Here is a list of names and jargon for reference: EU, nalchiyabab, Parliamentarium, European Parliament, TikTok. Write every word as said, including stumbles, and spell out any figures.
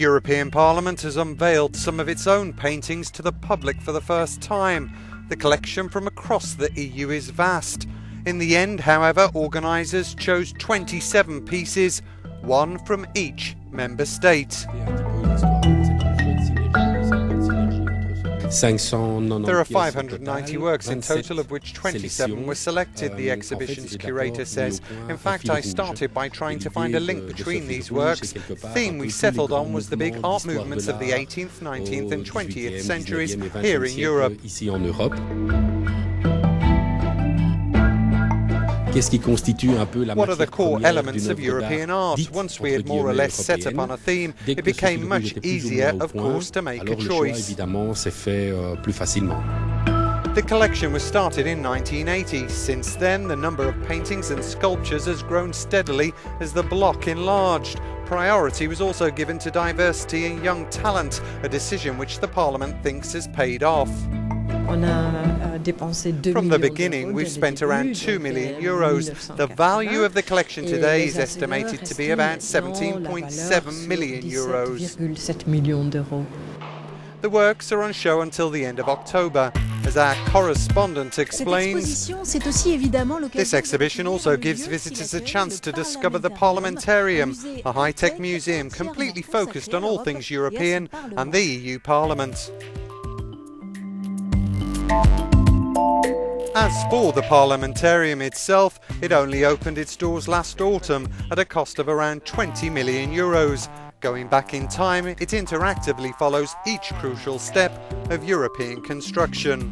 European Parliament has unveiled some of its own paintings to the public for the first time. The collection from across the E U is vast. In the end, however, organisers chose twenty-seven pieces, one from each member state. There are five hundred ninety works in total, of which twenty-seven were selected, the exhibition's curator says. In fact, I started by trying to find a link between these works. The theme we settled on was the big art movements of the eighteenth, nineteenth and twentieth centuries here in Europe. What are the core elements of European art? Once we had more or less set upon a theme, it became much easier, of course, to make a choice. The collection was started in nineteen eighty. Since then, the number of paintings and sculptures has grown steadily as the block enlarged. Priority was also given to diversity and young talent, a decision which the Parliament thinks has paid off. From the beginning, we've spent around two million euros. The value of the collection today is estimated to be about seventeen point seven million euros. The works are on show until the end of October. As our correspondent explains, this exhibition also gives visitors a chance to discover the Parliamentarium, a high-tech museum completely focused on all things European and the E U Parliament. As for the Parliamentarium itself, it only opened its doors last autumn at a cost of around twenty million euros. Going back in time, it interactively follows each crucial step of European construction.